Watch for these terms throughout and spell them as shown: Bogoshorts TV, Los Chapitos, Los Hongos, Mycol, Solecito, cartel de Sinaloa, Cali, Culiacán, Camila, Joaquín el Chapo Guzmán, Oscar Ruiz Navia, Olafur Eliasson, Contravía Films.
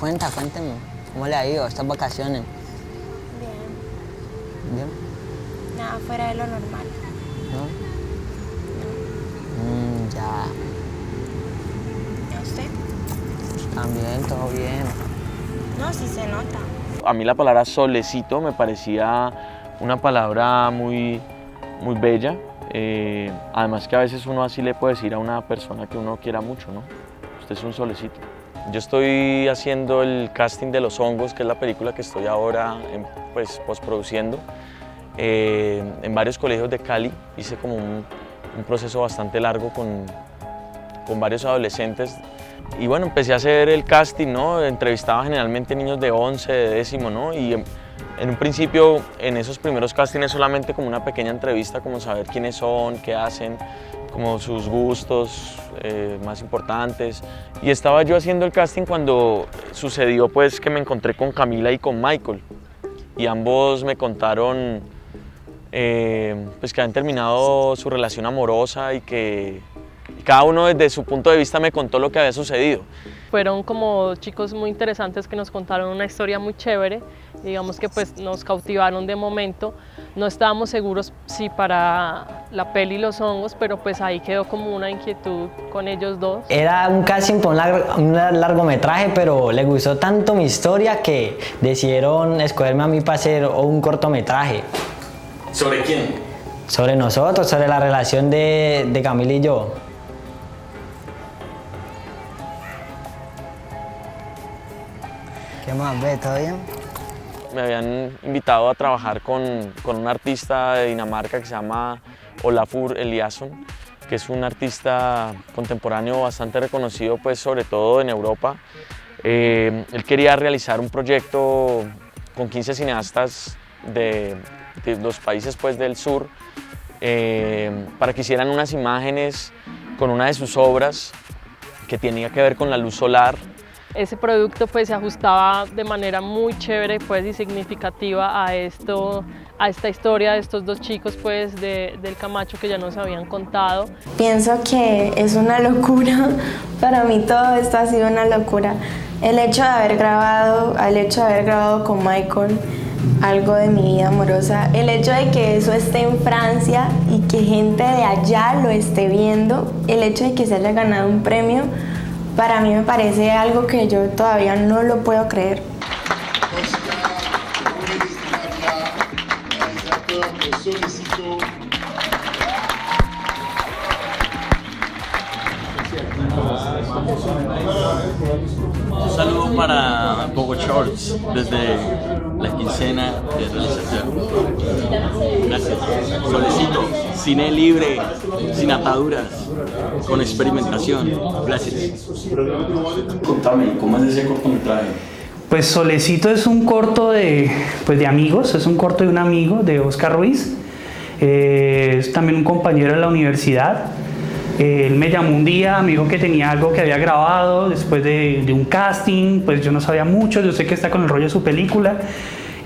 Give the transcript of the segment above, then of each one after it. Cuéntame, ¿cómo le ha ido estas vacaciones? Bien. ¿Bien? Nada fuera de lo normal. ¿No? Ya. ¿Y a usted? También, todo bien. No, sí se nota. A mí la palabra solecito me parecía una palabra muy bella. Además que a veces uno así le puede decir a una persona que uno quiera mucho, ¿no? Usted es un solecito. Yo estoy haciendo el casting de Los Hongos, que es la película que estoy ahora posproduciendo. En varios colegios de Cali hice como un proceso bastante largo con varios adolescentes. Y bueno, empecé a hacer el casting, ¿no? Entrevistaba generalmente niños de 11, de décimo, ¿no? Y en un principio, en esos primeros castings, solamente como una pequeña entrevista, como saber quiénes son, qué hacen, como sus gustos más importantes. Y estaba yo haciendo el casting cuando sucedió pues que me encontré con Camila y con Mycol. Y ambos me contaron pues que habían terminado su relación amorosa y que cada uno desde su punto de vista me contó lo que había sucedido. Fueron como chicos muy interesantes que nos contaron una historia muy chévere, digamos que pues nos cautivaron de momento. No estábamos seguros si para la peli Los Hongos, pero pues ahí quedó como una inquietud con ellos dos. Era un casting para un largometraje, pero les gustó tanto mi historia que decidieron escogerme a mí para hacer un cortometraje. ¿Sobre quién? Sobre nosotros, sobre la relación de Camila y yo. ¿Qué más, ve? ¿Todo bien? Me habían invitado a trabajar con un artista de Dinamarca que se llama Olafur Eliasson, que es un artista contemporáneo bastante reconocido, pues sobre todo en Europa. Él quería realizar un proyecto con 15 cineastas de los países pues, del sur para que hicieran unas imágenes con una de sus obras que tenía que ver con la luz solar. Ese producto pues se ajustaba de manera muy chévere pues, y significativa a esta historia de estos dos chicos pues, del Camacho que ya nos habían contado. Pienso que es una locura, para mí todo esto ha sido una locura. El hecho de haber grabado con Mycol algo de mi vida amorosa, el hecho de que eso esté en Francia y que gente de allá lo esté viendo, el hecho de que se haya ganado un premio, para mí me parece algo que yo todavía no lo puedo creer. Oscar Ruiz Navia, el actor de Solecito. Un saludo para Bogoshorts desde la quincena de realización. Gracias. Solecito, cine libre, sin ataduras, con experimentación. Gracias. Contame, ¿cómo es ese cortometraje? Pues Solecito es un corto de amigos, es un corto de un amigo de Oscar Ruiz. Es también un compañero de la universidad. Él me llamó un día, me dijo que tenía algo que había grabado después de un casting, pues yo no sabía mucho, yo sé que está con el rollo de su película,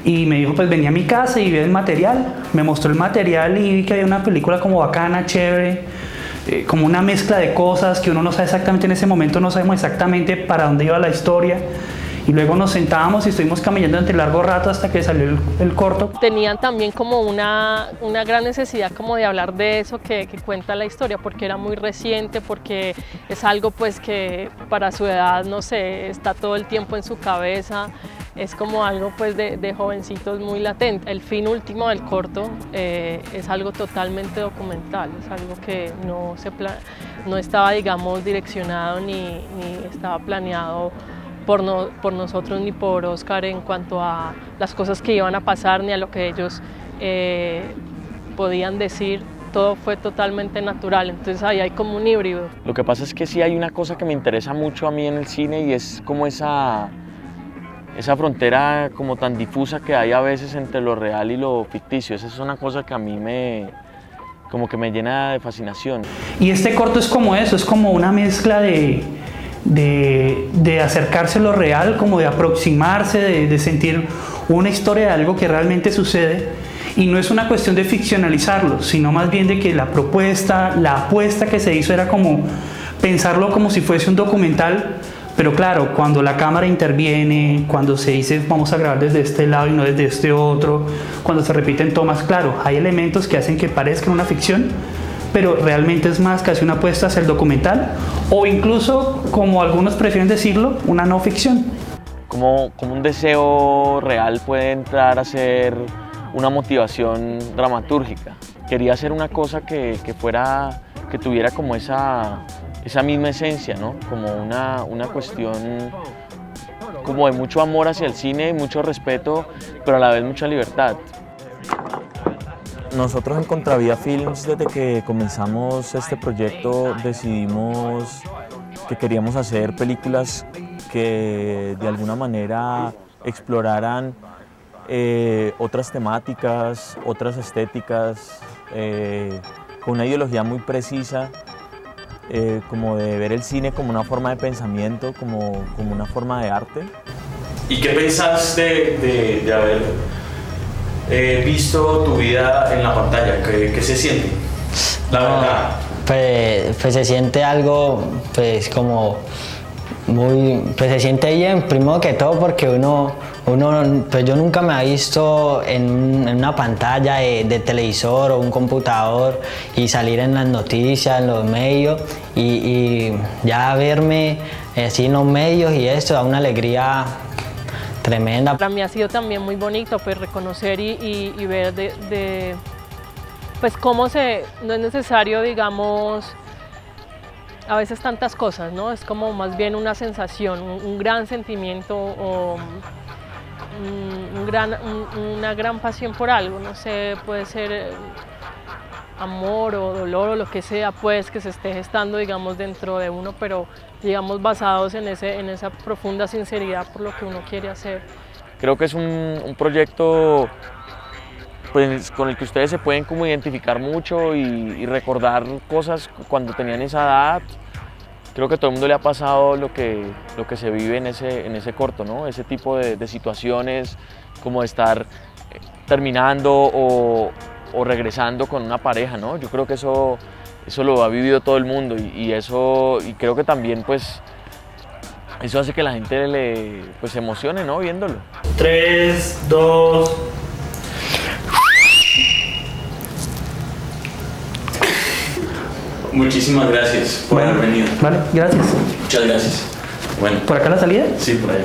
y me dijo pues venía a mi casa y vi el material, me mostró el material y vi que había una película como bacana, chévere, como una mezcla de cosas que uno no sabe exactamente en ese momento, no sabemos exactamente para dónde iba la historia. Y luego nos sentábamos y estuvimos caminando entre largo rato hasta que salió el corto. Tenían también como una gran necesidad como de hablar de eso que cuenta la historia, porque era muy reciente, porque es algo pues que para su edad, no sé, está todo el tiempo en su cabeza, es como algo pues de jovencitos muy latente. El fin último del corto es algo totalmente documental, es algo que no estaba, digamos, direccionado ni estaba planeado por nosotros ni por Oscar en cuanto a las cosas que iban a pasar ni a lo que ellos podían decir. Todo fue totalmente natural, entonces ahí hay como un híbrido. Lo que pasa es que sí hay una cosa que me interesa mucho a mí en el cine y es como esa frontera como tan difusa que hay a veces entre lo real y lo ficticio. Esa es una cosa que a mí me llena de fascinación. Y este corto es como eso, es como una mezcla de acercarse a lo real, como de aproximarse, de sentir una historia de algo que realmente sucede, y no es una cuestión de ficcionalizarlo, sino más bien de que la propuesta, la apuesta que se hizo era como pensarlo como si fuese un documental Pero claro, cuando la cámara interviene, cuando se dice vamos a grabar desde este lado y no desde este otro, cuando se repiten tomas, claro, hay elementos que hacen que parezca una ficción, pero realmente es más casi una apuesta hacia el documental o incluso, como algunos prefieren decirlo, una no ficción. ¿Cómo un deseo real puede entrar a ser una motivación dramatúrgica? Quería hacer una cosa que tuviera como esa misma esencia, ¿no? Como una cuestión como de mucho amor hacia el cine, mucho respeto, pero a la vez mucha libertad. Nosotros en Contravía Films, desde que comenzamos este proyecto, decidimos que queríamos hacer películas que de alguna manera exploraran otras temáticas, otras estéticas, con una ideología muy precisa, como de ver el cine como una forma de pensamiento, como una forma de arte. ¿Y qué pensás de haber visto tu vida en la pantalla? ¿Qué se siente? La verdad. Pues se siente algo, pues como muy, pues se siente bien, primero que todo, porque pues yo nunca me había visto en una pantalla de televisor o un computador y salir en las noticias, en los medios, y ya verme así en los medios y esto da una alegría tremenda. Para mí ha sido también muy bonito, pues, reconocer y ver pues cómo no es necesario, digamos, a veces tantas cosas, ¿no? Es como más bien una sensación, un gran sentimiento o una gran pasión por algo, no sé, puede ser amor o dolor o lo que sea, pues, que se esté gestando, digamos, dentro de uno, pero, digamos, basados en esa profunda sinceridad por lo que uno quiere hacer. Creo que es un proyecto, pues, con el que ustedes se pueden como identificar mucho y recordar cosas cuando tenían esa edad. Creo que a todo el mundo le ha pasado lo que se vive en ese corto, ¿no? Ese tipo de situaciones, como de estar terminando o regresando con una pareja, ¿no? Yo creo que eso lo ha vivido todo el mundo y creo que también, pues, eso hace que la gente se emocione, ¿no? Viéndolo. 3, 2... Muchísimas gracias por haber venido. Vale, gracias. Muchas gracias. Bueno. ¿Por acá la salida? Sí, por allá.